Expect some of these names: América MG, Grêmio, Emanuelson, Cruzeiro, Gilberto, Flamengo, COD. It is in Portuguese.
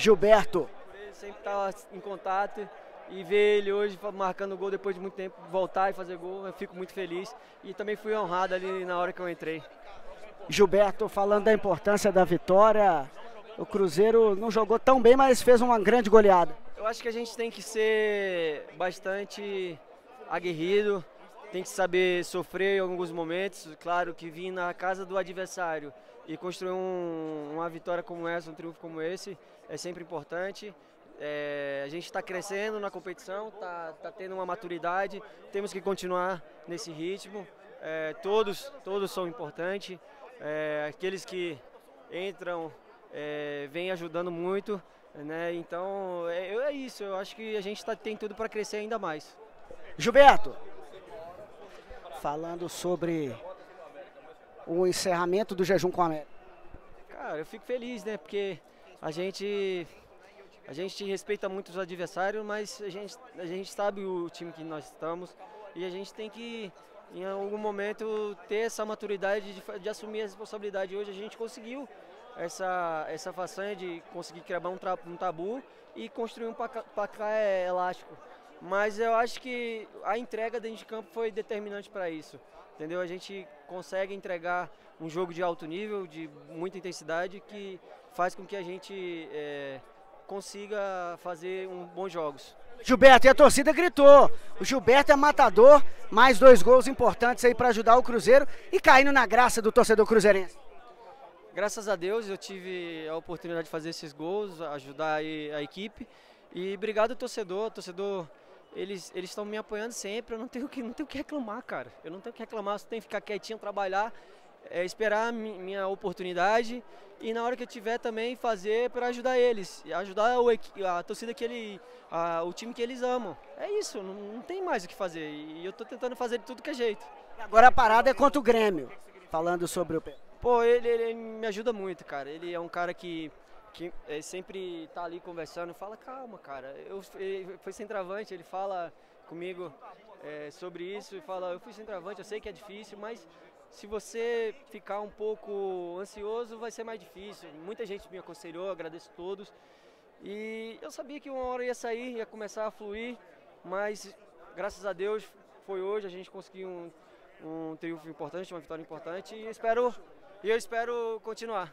Gilberto. Ele sempre tá em contato e ver ele hoje marcando gol depois de muito tempo, voltar e fazer gol, eu fico muito feliz. E também fui honrado ali na hora que eu entrei. Gilberto, falando da importância da vitória, o Cruzeiro não jogou tão bem, mas fez uma grande goleada. Eu acho que a gente tem que ser bastante aguerrido, tem que saber sofrer em alguns momentos. Claro que vir na casa do adversário e construir uma vitória como essa, um triunfo como esse, é sempre importante. A gente está crescendo na competição, está tendo uma maturidade, temos que continuar nesse ritmo. Todos são importantes, aqueles que entram vêm ajudando muito, né? Então é isso, eu acho que a gente tem tudo para crescer ainda mais. Gilberto, falando sobre o encerramento do jejum com a América. Cara, eu fico feliz, né? Porque a gente respeita muito os adversários, mas a gente sabe o time que nós estamos e a gente tem que, em algum momento, ter essa maturidade de assumir a responsabilidade. Hoje a gente conseguiu essa façanha de conseguir quebrar um tabu e construir um placar elástico. Mas eu acho que a entrega dentro de campo foi determinante para isso, entendeu? A gente consegue entregar um jogo de alto nível, de muita intensidade, que faz com que a gente consiga fazer bons jogos. Gilberto, e a torcida gritou. O Gilberto é matador, mais dois gols importantes aí para ajudar o Cruzeiro e caindo na graça do torcedor cruzeirense. Graças a Deus eu tive a oportunidade de fazer esses gols, ajudar aí a equipe. E obrigado ao torcedor, eles estão me apoiando sempre, eu não tenho que reclamar, cara. Eu não tenho que reclamar, só tenho que ficar quietinho, trabalhar, esperar a minha oportunidade e na hora que eu tiver também fazer para ajudar eles, ajudar a torcida o time que eles amam. É isso, não tem mais o que fazer e eu estou tentando fazer de tudo que é jeito. Agora a parada é contra o Grêmio, falando sobre o... Pô, ele me ajuda muito, cara, ele é um cara que sempre tá ali conversando, fala, calma, cara, ele foi centroavante, ele fala comigo sobre isso, e fala, eu fui centroavante, eu sei que é difícil, mas se você ficar um pouco ansioso, vai ser mais difícil. Muita gente me aconselhou, agradeço a todos, e eu sabia que uma hora ia sair, ia começar a fluir, mas graças a Deus foi hoje, a gente conseguiu um triunfo importante, uma vitória importante, e eu espero continuar.